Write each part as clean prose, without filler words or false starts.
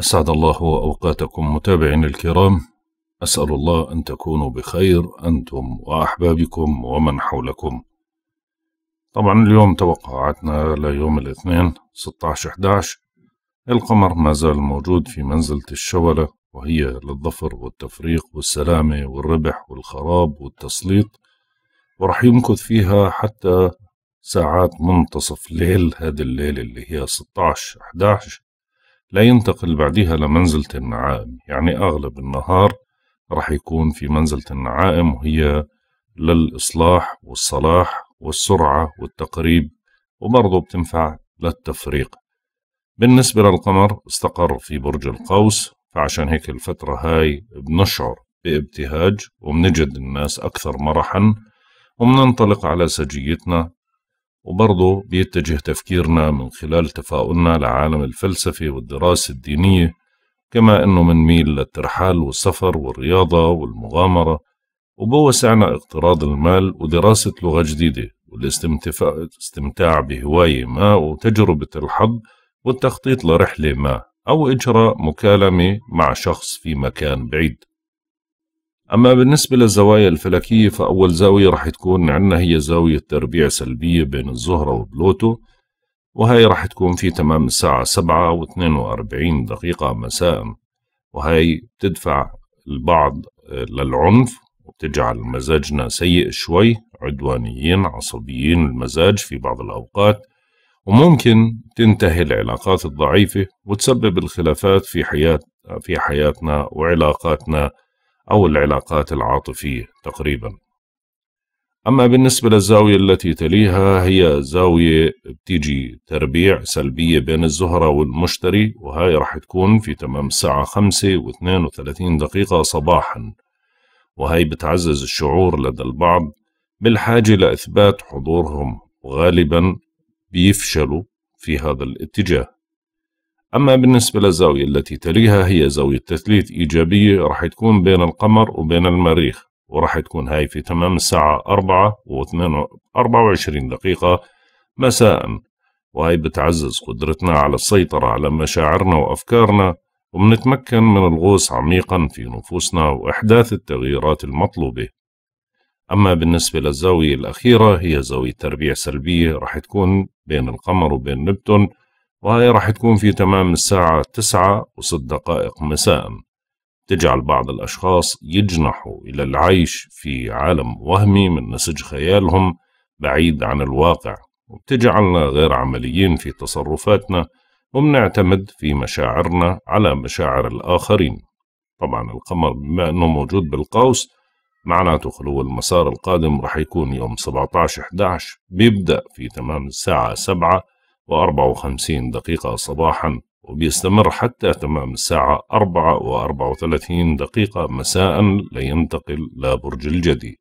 أسعد الله وأوقاتكم متابعين الكرام، أسأل الله أن تكونوا بخير أنتم وأحبابكم ومن حولكم. طبعا اليوم توقعاتنا ليوم الاثنين 16/11 القمر ما زال موجود في منزلة الشولة، وهي للظفر والتفريق والسلامة والربح والخراب والتسليط، ورح يمكث فيها حتى ساعات منتصف ليل هذا الليل اللي هي 16/11، لا ينتقل بعدها لمنزلة النعائم. يعني أغلب النهار رح يكون في منزلة النعائم، وهي للإصلاح والصلاح والسرعة والتقريب، وبرضه بتنفع للتفريق. بالنسبة للقمر استقر في برج القوس، فعشان هيك الفترة هاي بنشعر بابتهاج وبنجد الناس أكثر مرحا، وبننطلق على سجيتنا، وبرضه بيتجه تفكيرنا من خلال تفاؤلنا لعالم الفلسفة والدراسة الدينية، كما أنه منميل للترحال والسفر والرياضة والمغامرة، وبوسعنا اقتراض المال ودراسة لغة جديدة والاستمتاع بهواية ما وتجربة الحظ والتخطيط لرحلة ما، أو إجراء مكالمة مع شخص في مكان بعيد. أما بالنسبة للزوايا الفلكية، فأول زاوية رح تكون عندنا هي زاوية تربيع سلبية بين الزهرة وبلوتو، وهي رح تكون في تمام الساعة 7:42 مساء، وهي بتدفع البعض للعنف وبتجعل مزاجنا سيء شوي، عدوانيين عصبيين المزاج في بعض الأوقات، وممكن تنتهي العلاقات الضعيفة وتسبب الخلافات في حياتنا وعلاقاتنا أو العلاقات العاطفية تقريبا. أما بالنسبة للزاوية التي تليها، هي زاوية بتيجي تربيع سلبية بين الزهرة والمشتري، وهي رح تكون في تمام الساعة 5:32 صباحا، وهي بتعزز الشعور لدى البعض بالحاجة لإثبات حضورهم، وغالبا بيفشلوا في هذا الاتجاه. أما بالنسبة للزاوية التي تليها، هي زاوية تثليث إيجابية رح تكون بين القمر وبين المريخ، ورح تكون هاي في تمام الساعة 4:24 مساء، وهي بتعزز قدرتنا على السيطرة على مشاعرنا وأفكارنا، وبنتمكن من الغوص عميقا في نفوسنا وإحداث التغييرات المطلوبة. أما بالنسبة للزاوية الأخيرة، هي زاوية تربيع سلبية رح تكون بين القمر وبين نبتون، وهي راح تكون في تمام الساعة 9:06 مساء، تجعل بعض الأشخاص يجنحوا إلى العيش في عالم وهمي من نسج خيالهم بعيد عن الواقع، وبتجعلنا غير عمليين في تصرفاتنا، وبنعتمد في مشاعرنا على مشاعر الآخرين. طبعا القمر بما أنه موجود بالقوس معناته خلو المسار القادم راح يكون يوم 17/11، بيبدأ في تمام الساعة 7:54 صباحا، وبيستمر حتى تمام الساعة 4:34 مساء لينتقل لبرج الجدي.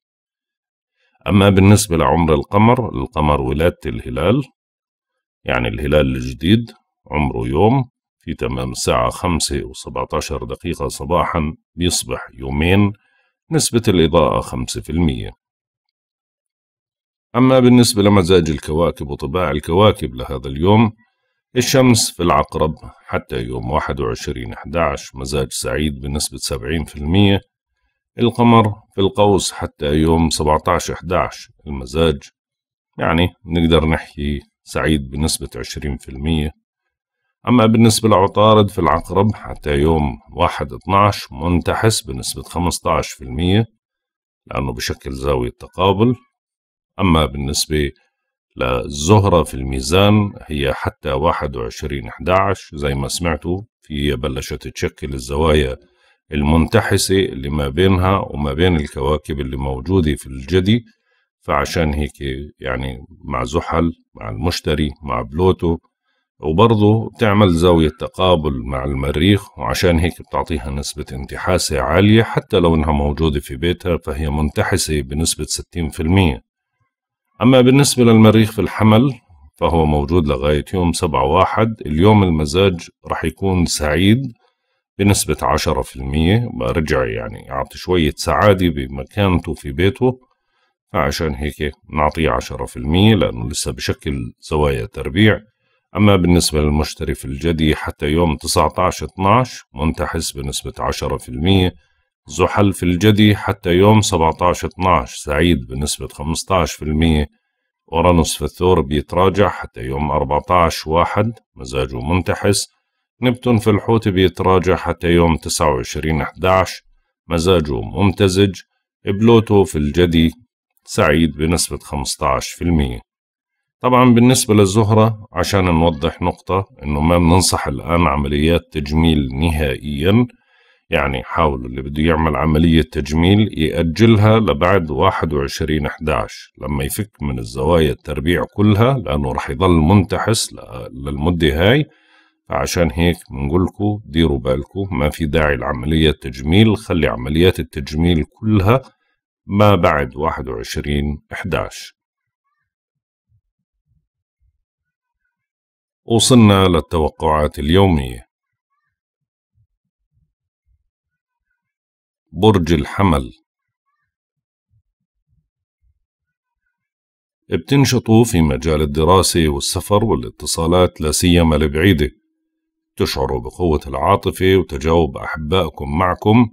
أما بالنسبة لعمر القمر ولادة الهلال، يعني الهلال الجديد عمره يوم، في تمام الساعة 5:17 صباحا بيصبح يومين، نسبة الإضاءة 5%. أما بالنسبة لمزاج الكواكب وطباع الكواكب لهذا اليوم، الشمس في العقرب حتى يوم 21/11 مزاج سعيد بنسبة 70%، القمر في القوس حتى يوم 17/11 المزاج يعني نقدر نحكي سعيد بنسبة 20%. أما بالنسبة لعطارد في العقرب حتى يوم 1/12 منتحس بنسبة 15%، لأنه بشكل زاوية تقابل. أما بالنسبة للزهرة في الميزان، هي حتى 21/11 زي ما سمعتوا في بلشت تشكل الزوايا المنتحسة اللي ما بينها وما بين الكواكب اللي موجودة في الجدي، فعشان هيك يعني مع زحل مع المشتري مع بلوتو، وبرضه بتعمل زاوية تقابل مع المريخ، وعشان هيك بتعطيها نسبة انتحاسة عالية، حتى لو انها موجودة في بيتها فهي منتحسة بنسبة 60%. أما بالنسبة للمريخ في الحمل فهو موجود لغاية يوم 7/1، اليوم المزاج رح يكون سعيد بنسبة 10%، برجع يعني أعطي شوية سعادة بمكانته في بيته، فعشان هيك نعطيه 10%، لأنه لسه بشكل زوايا تربيع. أما بالنسبة للمشتري في الجدي حتى يوم 19/12 منتحس بنسبة 10%، زحل في الجدي حتى يوم 17/12 سعيد بنسبة 15%، أورانوس في الثور بيتراجع حتى يوم 14/1 مزاجه منتحس، نبتون في الحوت بيتراجع حتى يوم 29/11 مزاجه ممتزج، بلوتو في الجدي سعيد بنسبة 15%. طبعا بالنسبة للزهرة عشان نوضح نقطة انه ما بننصح الآن عمليات تجميل نهائيا، يعني حاولوا اللي بده يعمل عملية تجميل يأجلها لبعد 21/11 لما يفك من الزوايا التربيع كلها، لأنه رح يضل منتحس للمدة هاي. فعشان هيك بنقولكم ديروا بالكم، ما في داعي لعملية تجميل، خلي عمليات التجميل كلها ما بعد 21/11. وصلنا للتوقعات اليومية. برج الحمل بتنشطوا في مجال الدراسة والسفر والاتصالات لا سيما البعيدة، تشعروا بقوة العاطفة وتجاوب أحبائكم معكم،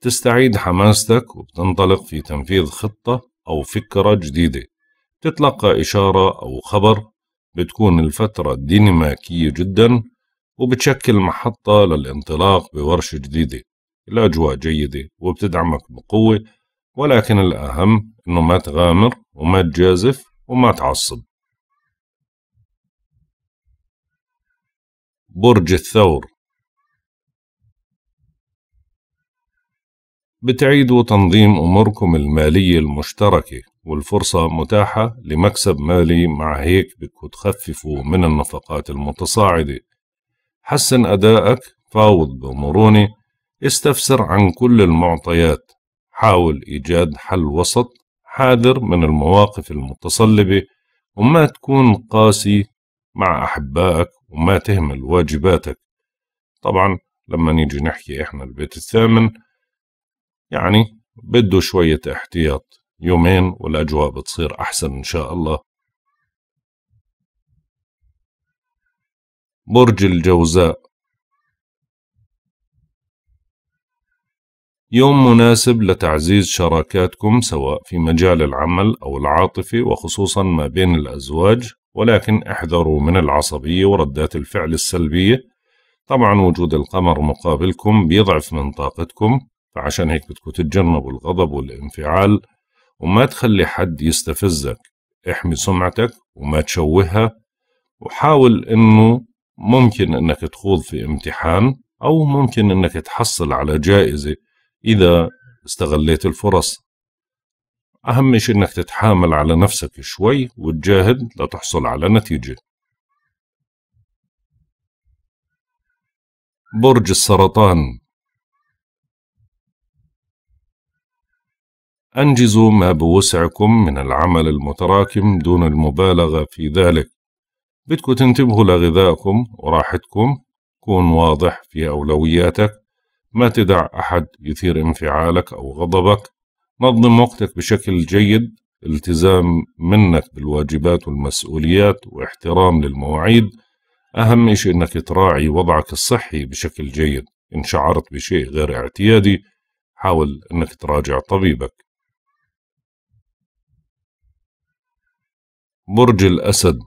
تستعيد حماستك وبتنطلق في تنفيذ خطة أو فكرة جديدة، تتلقى إشارة أو خبر، بتكون الفترة ديناميكية جدا وبتشكل محطة للانطلاق بورشة جديدة. الأجواء جيدة وبتدعمك بقوة، ولكن الأهم إنه ما تغامر وما تجازف وما تعصب. برج الثور بتعيدوا تنظيم أموركم المالية المشتركة، والفرصة متاحة لمكسب مالي، مع هيك بدكم تخففوا من النفقات المتصاعدة. حسن أدائك، فاوض بمرونة، استفسر عن كل المعطيات، حاول إيجاد حل وسط، حاذر من المواقف المتصلبة، وما تكون قاسي مع أحبائك، وما تهمل واجباتك. طبعا لما نيجي نحكي إحنا البيت الثامن يعني بده شوية احتياط، يومين والأجواء بتصير أحسن إن شاء الله. برج الجوزاء يوم مناسب لتعزيز شراكاتكم سواء في مجال العمل أو العاطفة، وخصوصا ما بين الأزواج، ولكن احذروا من العصبية وردات الفعل السلبية. طبعا وجود القمر مقابلكم بيضعف من طاقتكم، فعشان هيك بدكم تتجنبوا الغضب والانفعال، وما تخلي حد يستفزك، احمي سمعتك وما تشوهها، وحاول انه ممكن انك تخوض في امتحان أو ممكن انك تحصل على جائزة إذا استغليت الفرص. أهم شيء إنك تتحامل على نفسك شوي وتجاهد لتحصل على نتيجة. برج السرطان أنجزوا ما بوسعكم من العمل المتراكم دون المبالغة في ذلك، بدكم تنتبهوا لغذائكم وراحتكم، كون واضح في أولوياتك، ما تدع أحد يثير انفعالك أو غضبك، نظم وقتك بشكل جيد، التزام منك بالواجبات والمسؤوليات واحترام للمواعيد، أهم شيء أنك تراعي وضعك الصحي بشكل جيد، إن شعرت بشيء غير اعتيادي حاول أنك تراجع طبيبك. برج الأسد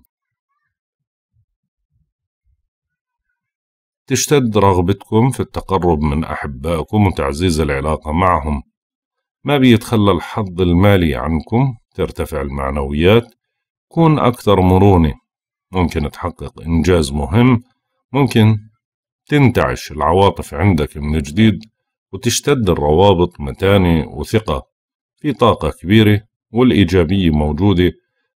تشتد رغبتكم في التقرب من أحبائكم وتعزيز العلاقة معهم، ما بيتخلى الحظ المالي عنكم، ترتفع المعنويات، كون أكثر مرونة، ممكن تحقق إنجاز مهم، ممكن تنتعش العواطف عندك من جديد وتشتد الروابط، متانة وثقة، في طاقة كبيرة والإيجابية موجودة،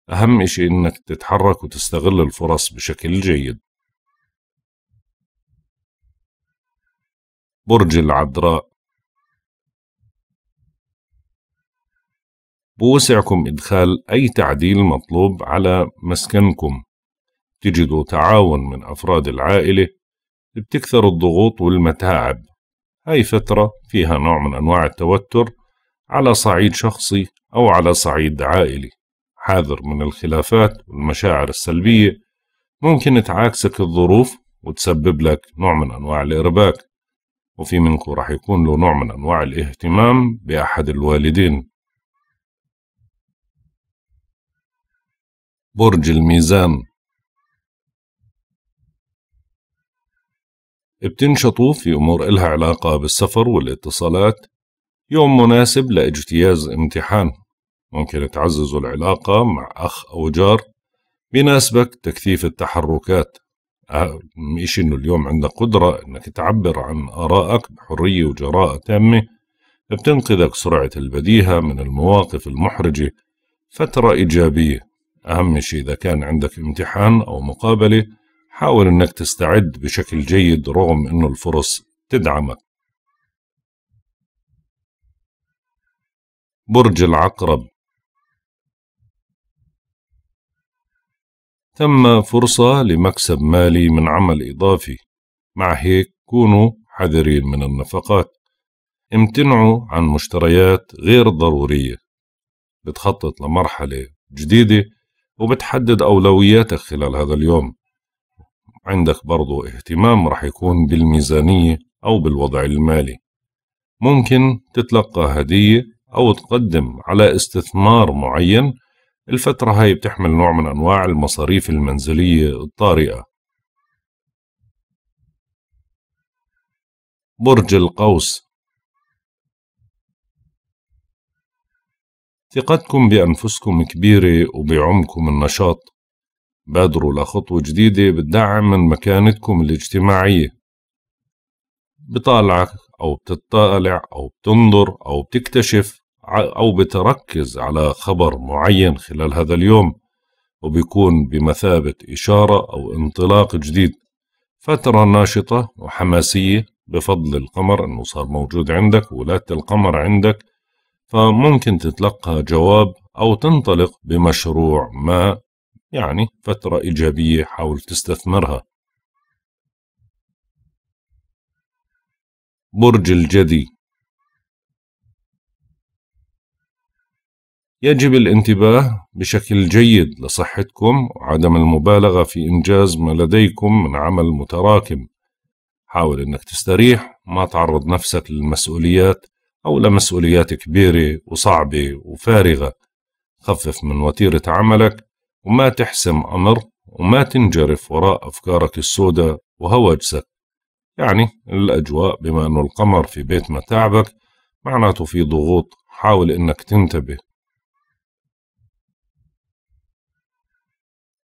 أهم إشي إنك تتحرك وتستغل الفرص بشكل جيد. برج العذراء بوسعكم إدخال أي تعديل مطلوب على مسكنكم، تجدوا تعاون من أفراد العائلة، بتكثر الضغوط والمتاعب، هاي فترة فيها نوع من أنواع التوتر على صعيد شخصي أو على صعيد عائلي، حاذر من الخلافات والمشاعر السلبية، ممكن تعاكسك الظروف وتسبب لك نوع من أنواع الإرباك، وفي منكم راح يكون له نوع من أنواع الاهتمام بأحد الوالدين. برج الميزان بتنشطوا في أمور إلها علاقة بالسفر والاتصالات. يوم مناسب لاجتياز امتحان، ممكن تعززوا العلاقة مع أخ أو جار. بيناسبك تكثيف التحركات، أهم إشي إنه اليوم عندك قدرة إنك تعبر عن آرائك بحرية وجراءة تامة. بتنقذك سرعة البديهة من المواقف المحرجة. فترة إيجابية، أهم شيء إذا كان عندك امتحان أو مقابلة حاول إنك تستعد بشكل جيد رغم إنه الفرص تدعمك. برج العقرب، ثم فرصة لمكسب مالي من عمل إضافي، مع هيك كونوا حذرين من النفقات. امتنعوا عن مشتريات غير ضرورية. بتخطط لمرحلة جديدة وبتحدد أولوياتك خلال هذا اليوم. عندك برضو اهتمام رح يكون بالميزانية أو بالوضع المالي. ممكن تتلقى هدية أو تقدم على استثمار معين. الفترة هاي بتحمل نوع من أنواع المصاريف المنزلية الطارئة. برج القوس، ثقتكم بأنفسكم كبيرة وبعمقكم النشاط. بادروا لخطوة جديدة بتدعم من مكانتكم الاجتماعية. بطالعك أو بتطالع أو بتنظر أو بتكتشف أو بتركز على خبر معين خلال هذا اليوم، وبيكون بمثابة إشارة أو انطلاق جديد. فترة ناشطة وحماسية بفضل القمر إنه صار موجود عندك، ولادة القمر عندك، فممكن تتلقى جواب أو تنطلق بمشروع ما. يعني فترة إيجابية حاول تستثمرها. برج الجدي، يجب الانتباه بشكل جيد لصحتكم وعدم المبالغة في إنجاز ما لديكم من عمل متراكم. حاول إنك تستريح، ما تعرض نفسك للمسؤوليات أو لمسؤوليات كبيرة وصعبة وفارغة. خفف من وتيرة عملك وما تحسم أمر، وما تنجرف وراء أفكارك السوداء وهوجسك. يعني الأجواء بما أنه القمر في بيت متاعبك معناته في ضغوط، حاول إنك تنتبه.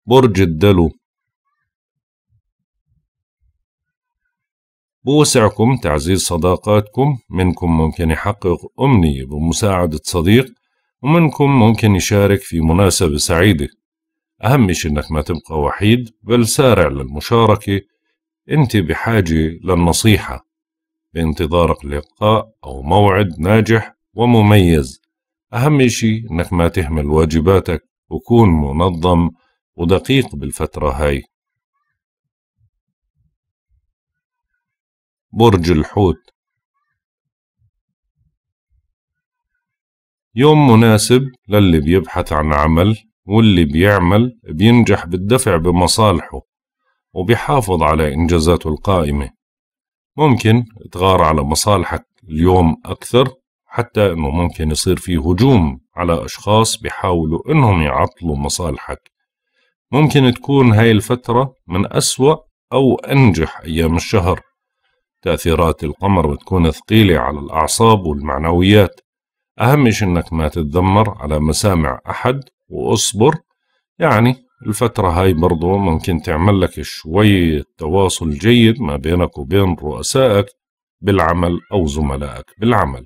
برج الدلو، بوسعكم تعزيز صداقاتكم. منكم ممكن يحقق أمنية بمساعدة صديق، ومنكم ممكن يشارك في مناسبة سعيدة. أهم شيء إنك ما تبقى وحيد، بل سارع للمشاركة. أنت بحاجة للنصيحة. بانتظارك لقاء أو موعد ناجح ومميز. أهم شيء إنك ما تهمل واجباتك، وكون منظم ودقيق بالفترة هاي. برج الحوت، يوم مناسب للي بيبحث عن عمل، واللي بيعمل بينجح بالدفع بمصالحه وبيحافظ على إنجازاته القائمة. ممكن تغار على مصالحك اليوم أكثر، حتى أنه ممكن يصير فيه هجوم على أشخاص بيحاولوا أنهم يعطلوا مصالحك. ممكن تكون هاي الفترة من أسوأ أو أنجح أيام الشهر. تأثيرات القمر بتكون ثقيلة على الأعصاب والمعنويات. أهم شيء إنك ما تتذمر على مسامع أحد واصبر. يعني الفترة هاي برضو ممكن تعمل لك شوية تواصل جيد ما بينك وبين رؤسائك بالعمل أو زملائك بالعمل.